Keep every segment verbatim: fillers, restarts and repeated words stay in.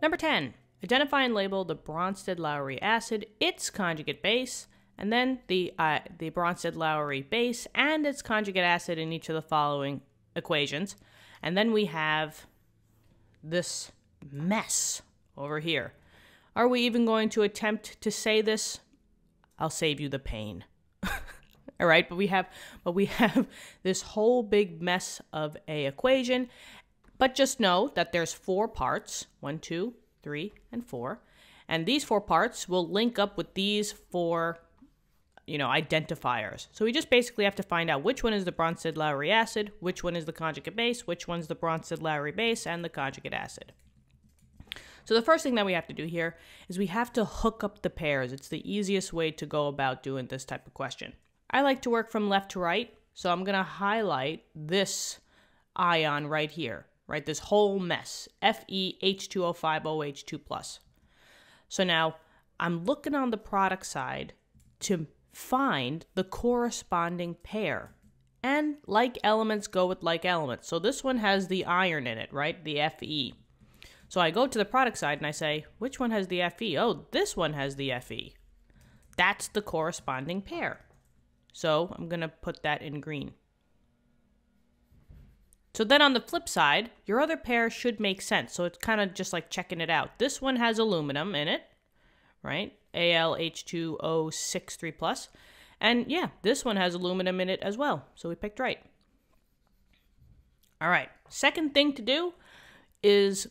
Number ten. Identify and label the Brønsted–Lowry acid, its conjugate base, and then the, uh, the Brønsted–Lowry base and its conjugate acid in each of the following equations. And then we have this mess over here. Are we even going to attempt to say this? I'll save you the pain. All right, but we have but we have this whole big mess of a equation. But just know that there's four parts, one, two, three, and four. And these four parts will link up with these four, you know, identifiers. So we just basically have to find out which one is the Brønsted–Lowry acid, which one is the conjugate base, which one's the Brønsted–Lowry base, and the conjugate acid. So the first thing that we have to do here is we have to hook up the pairs. It's the easiest way to go about doing this type of question. I like to work from left to right, so I'm going to highlight this ion right here, right? This whole mess, F e H two O five O H two plus. So now I'm looking on the product side to find the corresponding pair. And like elements go with like elements. So this one has the iron in it, right? The Fe. So I go to the product side and I say, which one has the Fe? Oh, this one has the Fe. That's the corresponding pair. So I'm going to put that in green. So then on the flip side, your other pair should make sense. So it's kind of just like checking it out. This one has aluminum in it, right? A L H two O six three plus. And yeah, this one has aluminum in it as well. So we picked right. All right. Second thing to do is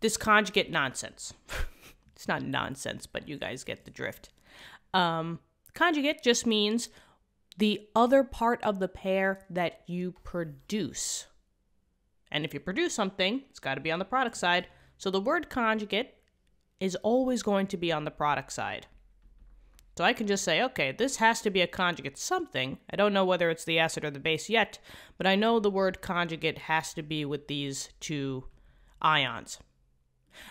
this conjugate nonsense. It's not nonsense, but you guys get the drift. Um, conjugate just means the other part of the pair that you produce. And if you produce something, it's got to be on the product side. So the word conjugate is always going to be on the product side. So I can just say, okay, this has to be a conjugate something. I don't know whether it's the acid or the base yet, but I know the word conjugate has to be with these two ions.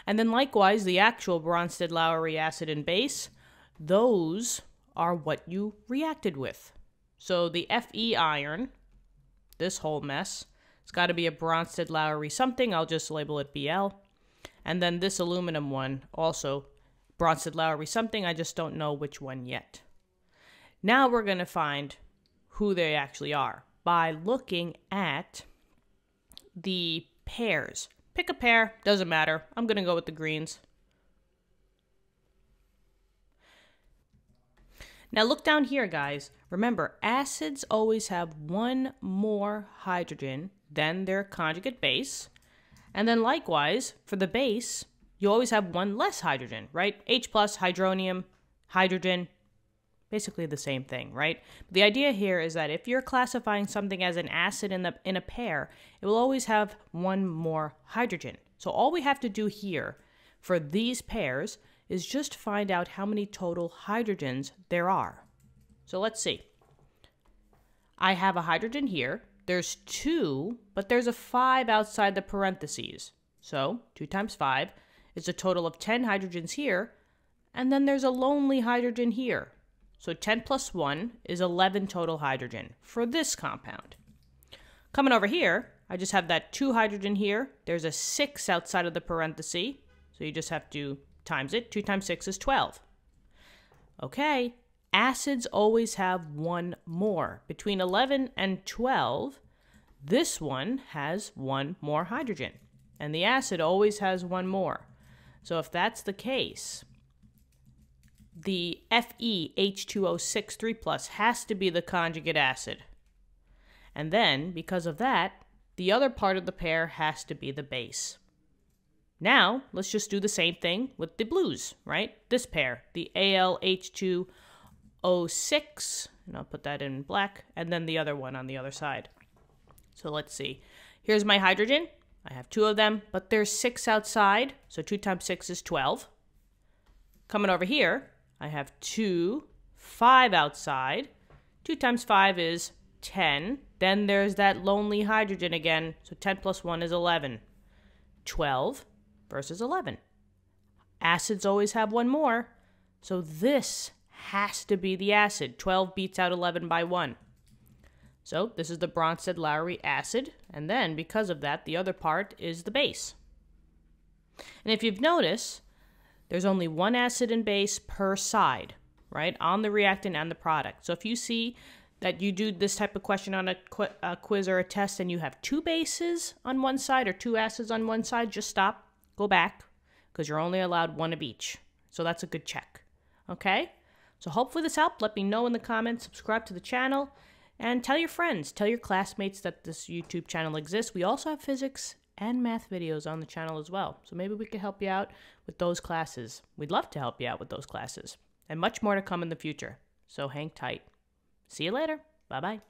And then likewise, the actual Brønsted–Lowry acid and base, those are what you reacted with. So the Fe iron, this whole mess, it's got to be a Brønsted–Lowry something. I'll just label it B L. And then this aluminum one, also Brønsted–Lowry something. I just don't know which one yet. Now we're going to find who they actually are by looking at the pairs. Pick a pair, doesn't matter. I'm going to go with the greens. Now look down here, guys. Remember, acids always have one more hydrogen than their conjugate base. And then likewise, for the base, you always have one less hydrogen, right? H plus, hydronium, hydrogen, basically the same thing, right? The idea here is that if you're classifying something as an acid in, the, in a pair, it will always have one more hydrogen. So all we have to do here for these pairs is just find out how many total hydrogens there are. So let's see. I have a hydrogen here. There's two, but there's a five outside the parentheses. So two times five is a total of ten hydrogens here. And then there's a lonely hydrogen here. So ten plus one is eleven total hydrogen for this compound. Coming over here, I just have that two hydrogen here. There's a six outside of the parenthesis. So you just have to times it. two times six is twelve. Okay, acids always have one more. Between eleven and twelve, this one has one more hydrogen. And the acid always has one more. So if that's the case, the F e H two O six three plus has to be the conjugate acid. And then, because of that, the other part of the pair has to be the base. Now, let's just do the same thing with the blues, right? This pair, the A L H two O six, and I'll put that in black, and then the other one on the other side. So let's see. Here's my hydrogen. I have two of them, but there's six outside, so two times six is twelve. Coming over here, I have two, five outside. two times five is ten. Then there's that lonely hydrogen again. So ten plus one is eleven. twelve versus eleven. Acids always have one more. So this has to be the acid. twelve beats out eleven by one. So this is the Brønsted–Lowry acid, and then because of that, the other part is the base. And if you've noticed, there's only one acid and base per side, right, on the reactant and the product. So if you see that you do this type of question on a, qu a quiz or a test and you have two bases on one side or two acids on one side, just stop, go back, because you're only allowed one of each. So that's a good check, okay? So hopefully this helped. Let me know in the comments, subscribe to the channel, and tell your friends, tell your classmates that this YouTube channel exists. We also have physics and math videos on the channel as well. So maybe we could help you out with those classes. We'd love to help you out with those classes. And much more to come in the future. So hang tight. See you later. Bye-bye.